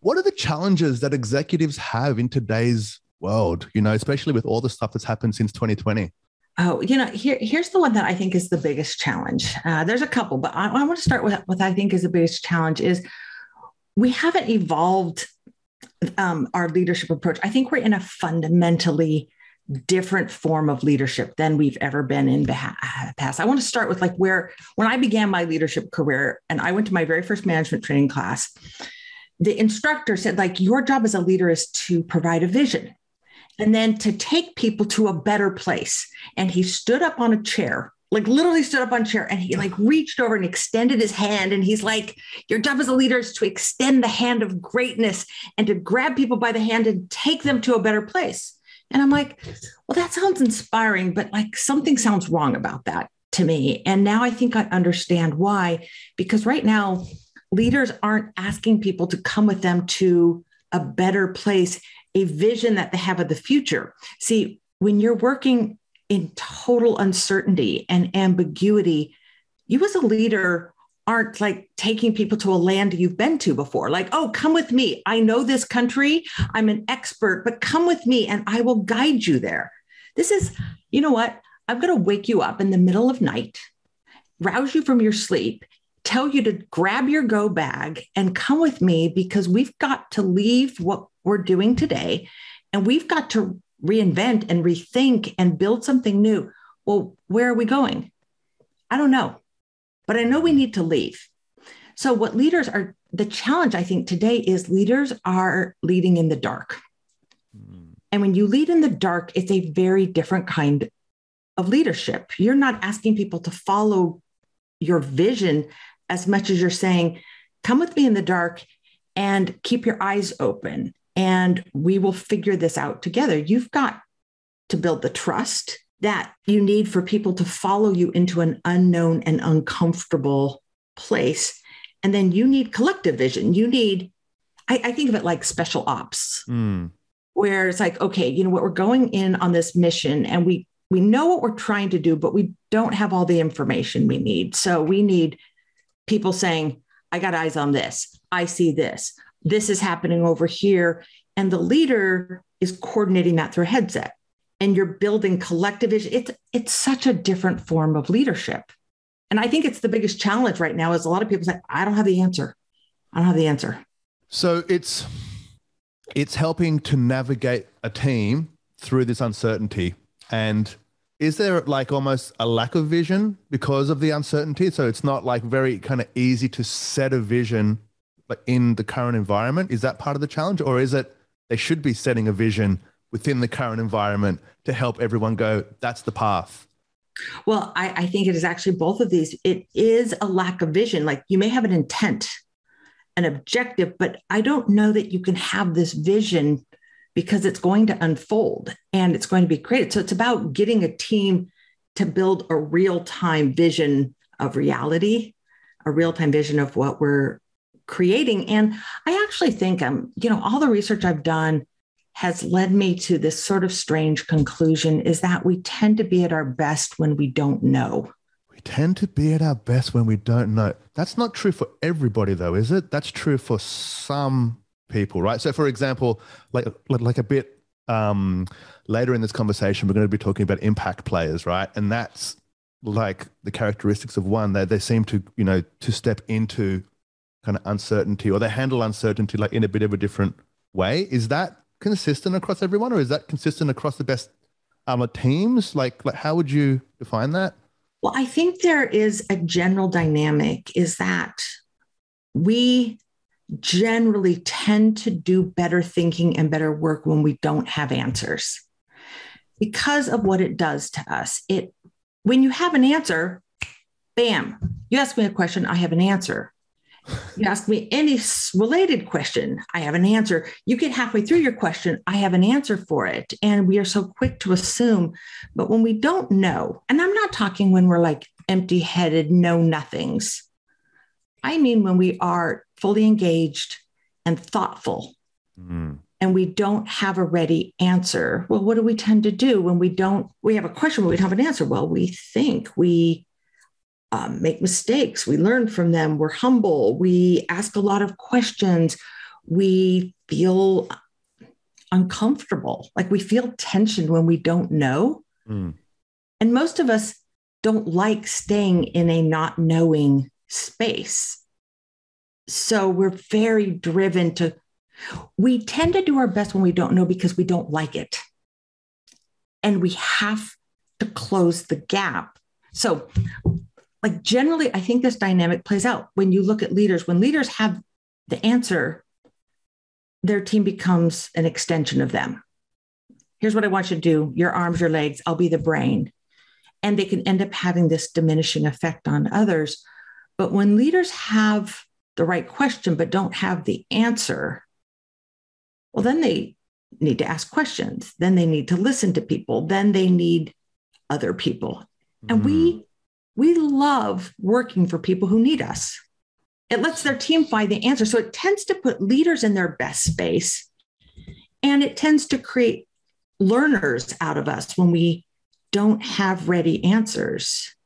What are the challenges that executives have in today's world, you know, especially with all the stuff that's happened since 2020? Oh, you know, here's the one that I think is the biggest challenge. There's a couple, but I want to start with what I think is the biggest challenge is we haven't evolved our leadership approach. I think we're in a fundamentally different form of leadership than we've ever been in the past. I want to start with like where, when I began my leadership career and I went to my very first management training class, the instructor said, like, your job as a leader is to provide a vision and then to take people to a better place. And he stood up on a chair, like literally stood up on a chair, and he like reached over and extended his hand. And he's like, your job as a leader is to extend the hand of greatness and to grab people by the hand and take them to a better place. And I'm like, well, that sounds inspiring, but like something sounds wrong about that to me. And now I think I understand why, because right now leaders aren't asking people to come with them to a better place, a vision that they have of the future. See, when you're working in total uncertainty and ambiguity, you as a leader aren't like taking people to a land you've been to before. Like, oh, come with me. I know this country. I'm an expert, but come with me and I will guide you there. This is, you know what? I'm going to wake you up in the middle of night, rouse you from your sleep, tell you to grab your go bag and come with me, because we've got to leave what we're doing today and we've got to reinvent and rethink and build something new. Well, where are we going? I don't know. But I know we need to leave. So what leaders are, the challenge I think today is leaders are leading in the dark. Mm. And when you lead in the dark, it's a very different kind of leadership. You're not asking people to follow your vision as much as you're saying, come with me in the dark and keep your eyes open and we will figure this out together. You've got to build the trust that you need for people to follow you into an unknown and uncomfortable place. And then you need collective vision. You need, I think of it like special ops, where it's like, okay, you know what, we're going in on this mission and we know what we're trying to do, but we don't have all the information we need. So we need people saying, I got eyes on this. I see this. This is happening over here. And the leader is coordinating that through a headset. And you're building collective vision. It's such a different form of leadership. And I think it's the biggest challenge right now is a lot of people say, I don't have the answer. I don't have the answer. So it's helping to navigate a team through this uncertainty. And is there like almost a lack of vision because of the uncertainty? So it's not like very kind of easy to set a vision like in the current environment. Is that part of the challenge? Or is it they should be setting a vision within the current environment to help everyone go, that's the path? Well, I think it is actually both of these. It is a lack of vision. Like you may have an intent, an objective, but I don't know that you can have this vision because it's going to unfold and it's going to be created. So it's about getting a team to build a real-time vision of reality, a real-time vision of what we're creating. And I actually think, you know, all the research I've done has led me to this sort of strange conclusion is that we tend to be at our best when we don't know. We tend to be at our best when we don't know. That's not true for everybody though, is it? That's true for some people, right? So for example, like a bit later in this conversation, we're going to be talking about impact players, right? And that's like the characteristics of one that they seem to, you know, to step into kind of uncertainty, or they handle uncertainty like in a bit of a different way. Is that consistent across everyone, or is that consistent across the best teams? Like how would you define that? Well, I think there is a general dynamic is that we generally tend to do better thinking and better work when we don't have answers because of what it does to us. It, when you have an answer, bam, you ask me a question, I have an answer. You ask me any related question, I have an answer. You get halfway through your question, I have an answer for it. And we are so quick to assume, but when we don't know, and I'm not talking when we're like empty-headed, know nothings. I mean, when we are fully engaged and thoughtful and we don't have a ready answer. Well, what do we tend to do when we have a question, but we don't have an answer? Well, we think, we make mistakes. We learn from them. We're humble. We ask a lot of questions. we feel uncomfortable. Like we feel tension when we don't know. Mm. And most of us don't like staying in a not knowing space. So we're very driven to, we tend to do our best when we don't know because we don't like it. And we have to close the gap. So like generally, I think this dynamic plays out when you look at leaders. When leaders have the answer, their team becomes an extension of them. Here's what I want you to do. Your arms, your legs, I'll be the brain. And they can end up having this diminishing effect on others. But when leaders have the right question, but don't have the answer, well, then they need to ask questions. Then they need to listen to people. Then they need other people. And we love working for people who need us. It lets their team find the answer. So it tends to put leaders in their best space. And it tends to create learners out of us when we don't have ready answers.